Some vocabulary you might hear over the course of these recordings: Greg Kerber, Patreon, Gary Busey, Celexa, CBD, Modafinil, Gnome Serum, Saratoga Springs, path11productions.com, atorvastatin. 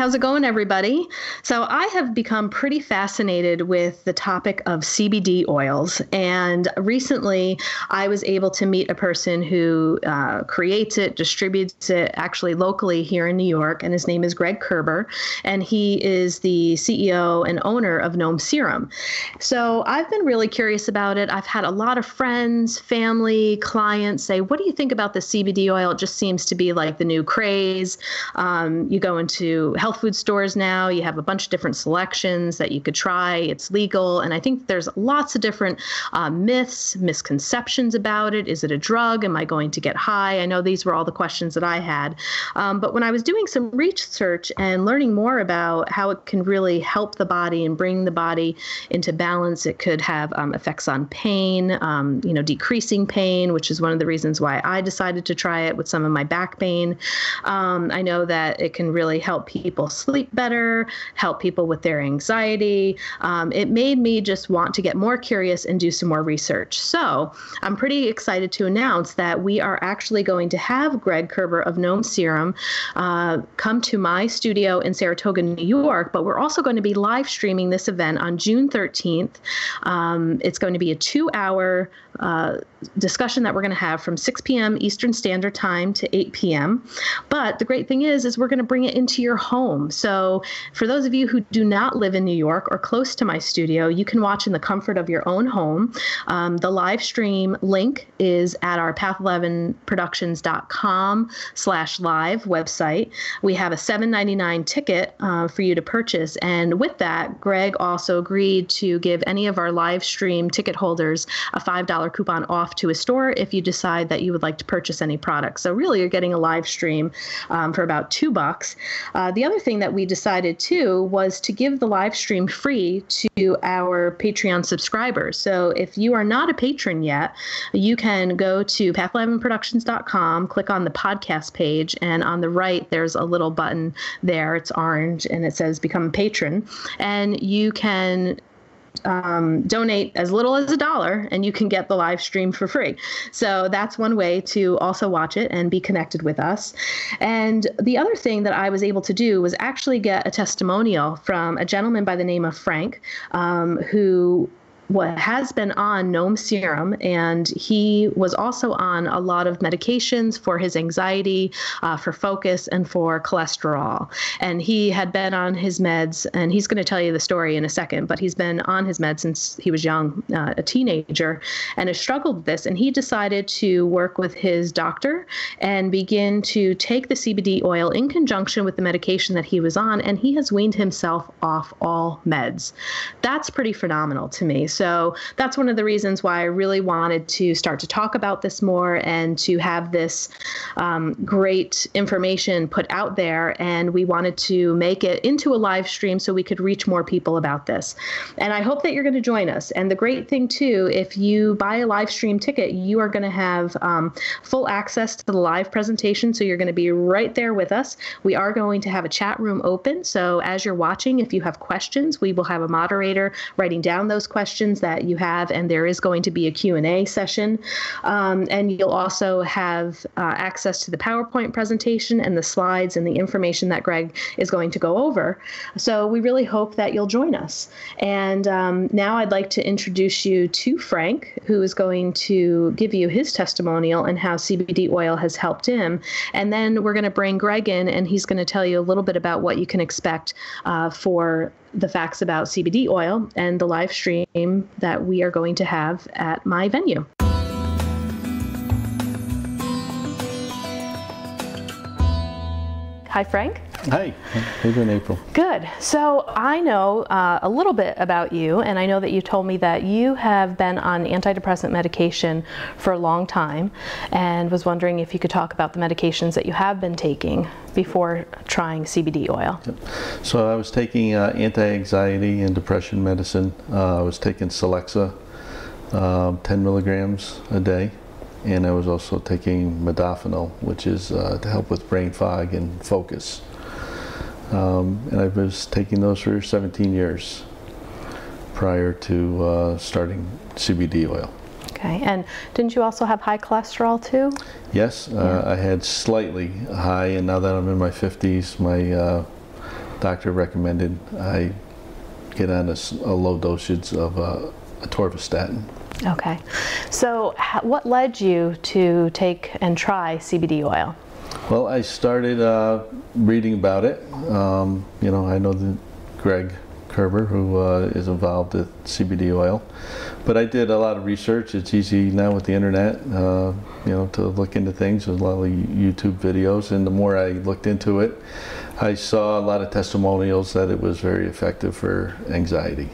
how's it going, everybody? So I have become pretty fascinated with the topic of CBD oils. And recently I was able to meet a person who creates it, distributes it actually locally here in New York. And his name is Greg Kerber. And he is the CEO and owner of Gnome Serum. So I've been really curious about it. I've had a lot of friends, family, clients say, what do you think about the CBD oil? It just seems to be like the new craze. You go into health food stores now, you have a bunch of different selections that you could try, it's legal. And I think there's lots of different myths, misconceptions about it. Is it a drug? Am I going to get high? I know these were all the questions that I had. But when I was doing some research and learning more about how it can really help the body and bring the body into balance, it could have effects on pain, decreasing pain, which is one of the reasons why I decided to try it with some of my back pain. I know that it can really help people sleep better, help people with their anxiety. It made me just want to get more curious and do some more research. So I'm pretty excited to announce that we are actually going to have Greg Kerber of Gnome Serum come to my studio in Saratoga, New York, but we're also going to be live streaming this event on June 13th. It's going to be a 2-hour discussion that we're going to have from 6 p.m. Eastern Standard Time to 8 p.m. But the great thing is we're going to bring it into your home. So for those of you who do not live in New York or close to my studio, you can watch in the comfort of your own home. The live stream link is at our path11productions.com/live website. We have a $7.99 ticket for you to purchase. And with that, Greg also agreed to give any of our live stream ticket holders a $5 coupon off to a store if you decide that you would like to purchase any product. So really, you're getting a live stream for about $2. The other thing that we decided too was to give the live stream free to our Patreon subscribers. So if you are not a patron yet, you can go to path11productions.com, click on the podcast page, and on the right, there's a little button there. It's orange and it says become a patron, and you can donate as little as $1 and you can get the live stream for free. So that's one way to also watch it and be connected with us. And the other thing that I was able to do was actually get a testimonial from a gentleman by the name of Frank, who has been on Gnome Serum, and he was also on a lot of medications for his anxiety, for focus, and for cholesterol. And he had been on his meds, and he's going to tell you the story in a second, but he's been on his meds since he was young, a teenager, and has struggled with this. And he decided to work with his doctor and begin to take the CBD oil in conjunction with the medication that he was on, and he has weaned himself off all meds. That's pretty phenomenal to me. So that's one of the reasons why I really wanted to start to talk about this more and to have this great information put out there. And we wanted to make it into a live stream so we could reach more people about this. And I hope that you're going to join us. And the great thing, too, if you buy a live stream ticket, you are going to have full access to the live presentation. So you're going to be right there with us. We are going to have a chat room open. So as you're watching, if you have questions, we will have a moderator writing down those questions that you have, and there is going to be a Q&A session. And you'll also have access to the PowerPoint presentation and the slides and the information that Greg is going to go over. So we really hope that you'll join us. And now I'd like to introduce you to Frank, who is going to give you his testimonial and how CBD oil has helped him. And then we're going to bring Greg in, and he's going to tell you a little bit about what you can expect for the facts about CBD oil and the live stream that we are going to have at my venue. Hi, Frank. Hi. How you doing, April? Good. So I know a little bit about you, and I know that you told me that you have been on antidepressant medication for a long time, and was wondering if you could talk about the medications that you have been taking before trying CBD oil. Yep. So I was taking anti-anxiety and depression medicine. I was taking Celexa, 10 milligrams a day. And I was also taking Modafinil, which is to help with brain fog and focus. And I was taking those for 17 years prior to starting CBD oil. Okay, and didn't you also have high cholesterol too? Yes, yeah. I had slightly high, and now that I'm in my 50s, my doctor recommended I get on a low dosage of atorvastatin. Okay, so what led you to take and try CBD oil? Well, I started reading about it. You know, I know that Greg Kerber, who is involved with CBD oil, but I did a lot of research. It's easy now with the internet, you know, to look into things. There's a lot of YouTube videos, and the more I looked into it, I saw a lot of testimonials that it was very effective for anxiety.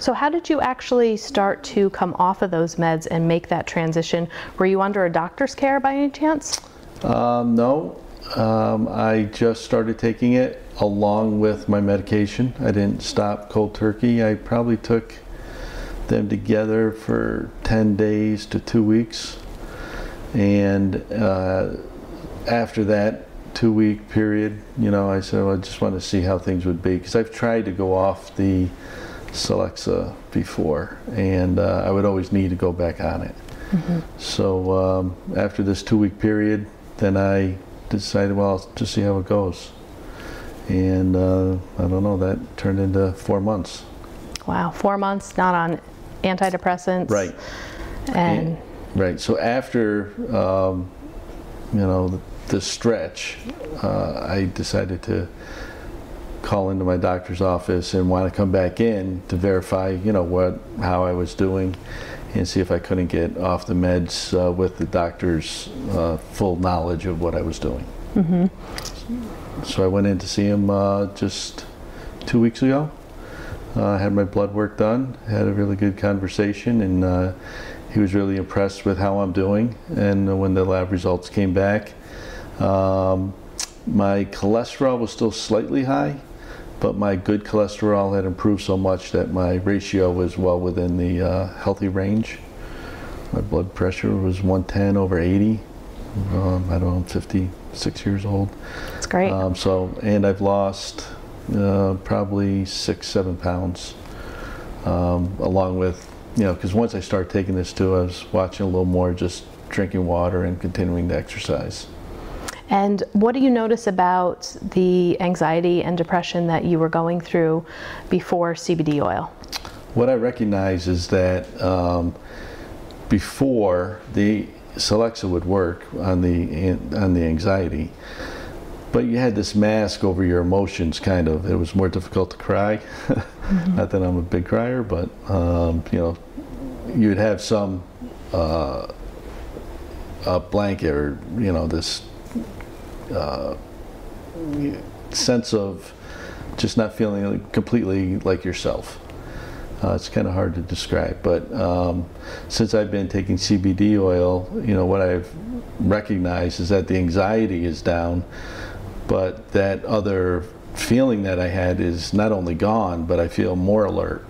So how did you actually start to come off of those meds and make that transition? Were you under a doctor's care by any chance? No. I just started taking it along with my medication. I didn't stop cold turkey. I probably took them together for 10 days to 2 weeks. And after that 2-week period, you know, I said, well, I just want to see how things would be, because I've tried to go off the Celexa before, and I would always need to go back on it. Mm-hmm. So after this 2-week period, then I decided, well, I'll just see how it goes. And I don't know, that turned into 4 months. Wow, 4 months not on antidepressants. Right. And right, so after you know, the stretch, I decided to call into my doctor's office and want to come back in to verify, you know, how I was doing, and see if I couldn't get off the meds with the doctor's full knowledge of what I was doing. Mm-hmm. So I went in to see him just 2 weeks ago. Had my blood work done, had a really good conversation, and he was really impressed with how I'm doing. And when the lab results came back, my cholesterol was still slightly high, but my good cholesterol had improved so much that my ratio was well within the healthy range. My blood pressure was 110/80. I don't know, I'm 56 years old. That's great. So, and I've lost probably 6-7 pounds, along with, you know, because once I started taking this too, I was watching a little more, just drinking water and continuing to exercise. And what do you notice about the anxiety and depression that you were going through before CBD oil? What I recognize is that before, the Celexa would work on the anxiety, but you had this mask over your emotions, kind of. It was more difficult to cry. Mm-hmm. Not that I'm a big crier, but you know, you'd have some a blanket, or you know, this sense of just not feeling completely like yourself. It's kind of hard to describe, but since I've been taking CBD oil, you know, what I've recognized is that the anxiety is down, but that other feeling that I had is not only gone, but I feel more alert.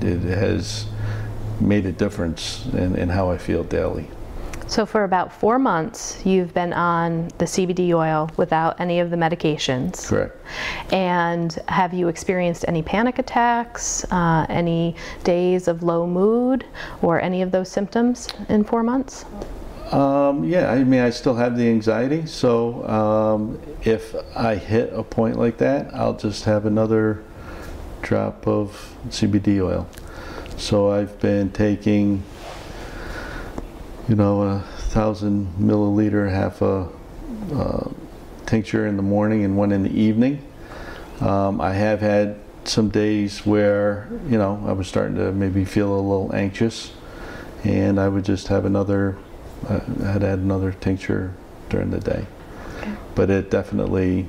It has made a difference in how I feel daily. So for about 4 months, you've been on the CBD oil without any of the medications. Correct. And have you experienced any panic attacks, any days of low mood, or any of those symptoms in 4 months? Yeah, I mean, I still have the anxiety. So if I hit a point like that, I'll just have another drop of CBD oil. So I've been taking, you know, 1,000 milliliter, half a tincture in the morning and one in the evening. I have had some days where, you know, I was starting to maybe feel a little anxious, and I would just have another, I'd add another tincture during the day. Okay. But it definitely,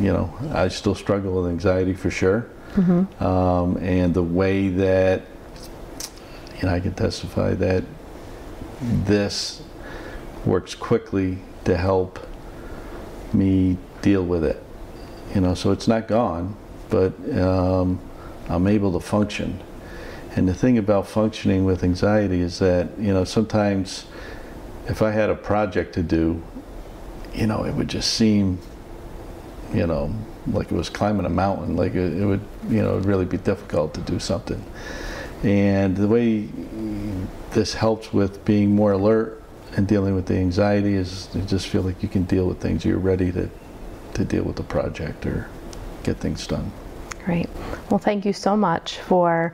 you know, I still struggle with anxiety for sure. Mm-hmm. And the way that, you know, I can testify that this works quickly to help me deal with it, you know, so it's not gone, but I'm able to function. And the thing about functioning with anxiety is that, you know, sometimes if I had a project to do, you know, it would just seem, you know, like it was climbing a mountain, like it would, you know, really be difficult to do something. And the way this helps with being more alert and dealing with the anxiety is you just feel like you can deal with things. You're ready to deal with the project or get things done. Great. Well, thank you so much for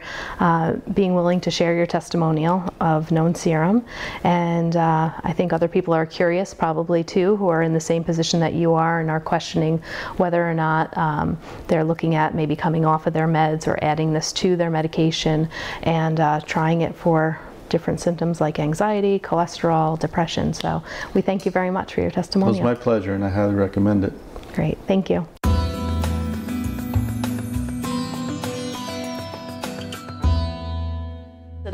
being willing to share your testimonial of Gnome Serum. And I think other people are curious probably too, who are in the same position that you are and are questioning whether or not they're looking at maybe coming off of their meds or adding this to their medication and trying it for different symptoms like anxiety, cholesterol, depression. So we thank you very much for your testimonial. It was my pleasure, and I highly recommend it. Great. Thank you.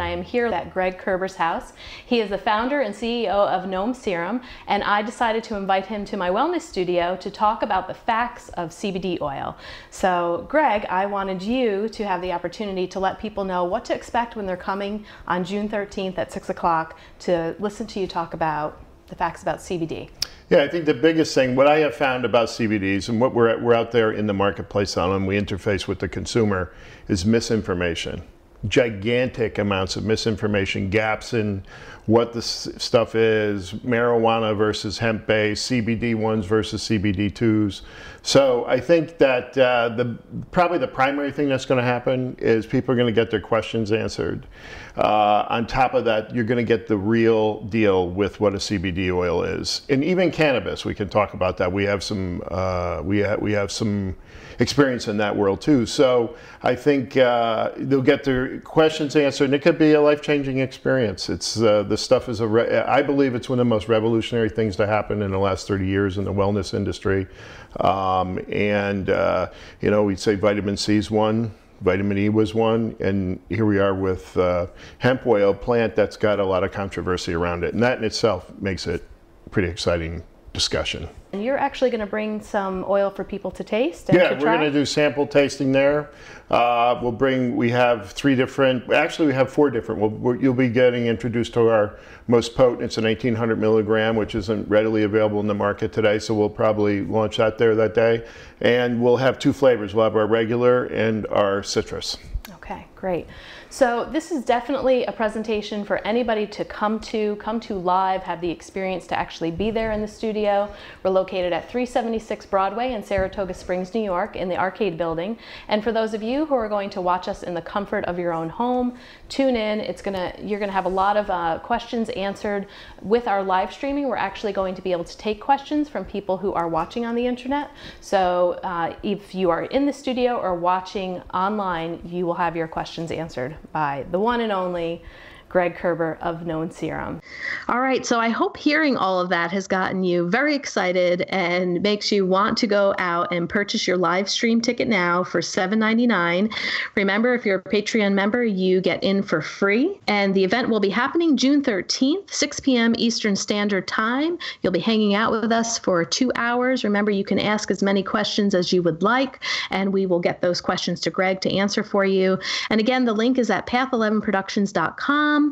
I am here at Greg Kerber's house. He is the founder and CEO of Gnome Serum, and I decided to invite him to my wellness studio to talk about the facts of CBD oil. So Greg, I wanted you to have the opportunity to let people know what to expect when they're coming on June 13th at 6 o'clock to listen to you talk about the facts about CBD. Yeah, I think the biggest thing, what I have found about CBDs and what we're out there in the marketplace on and we interface with the consumer is misinformation. Gigantic amounts of misinformation, gaps in what this stuff is, marijuana versus hemp base, CBD ones versus CBD twos. So I think that probably the primary thing that's going to happen is people are going to get their questions answered. On top of that, you're going to get the real deal with what a CBD oil is, and even cannabis. We can talk about that. We have some we have some experience in that world too. So I think they'll get their questions answered, and it could be a life-changing experience. It's this stuff is I believe it's one of the most revolutionary things to happen in the last 30 years in the wellness industry. You know, we'd say vitamin C is one, vitamin E was one, and here we are with hemp oil, plant that's got a lot of controversy around it, and that in itself makes it a pretty exciting discussion. And you're actually going to bring some oil for people to taste and to try? We're going to do sample tasting there. We have four different. You'll be getting introduced to our most potent. It's an 1800 milligram, which isn't readily available in the market today, so we'll probably launch that there that day. And we'll have two flavors. We'll have our regular and our citrus. Okay, great. So this is definitely a presentation for anybody to come to live, have the experience to actually be there in the studio. We're located at 376 Broadway in Saratoga Springs, New York, in the Arcade Building. And for those of you who are going to watch us in the comfort of your own home, tune in. You're gonna have a lot of questions answered with our live streaming. We're actually going to be able to take questions from people who are watching on the internet. So if you are in the studio or watching online, you will have your questions answered by the one and only Greg Kerber of Gnome Serum. All right, so I hope hearing all of that has gotten you very excited and makes you want to go out and purchase your live stream ticket now for $7.99. Remember, if you're a Patreon member, you get in for free. And the event will be happening June 13th, 6 p.m. Eastern Standard Time. You'll be hanging out with us for 2 hours. Remember, you can ask as many questions as you would like, and we will get those questions to Greg to answer for you. And again, the link is at path11productions.com/live.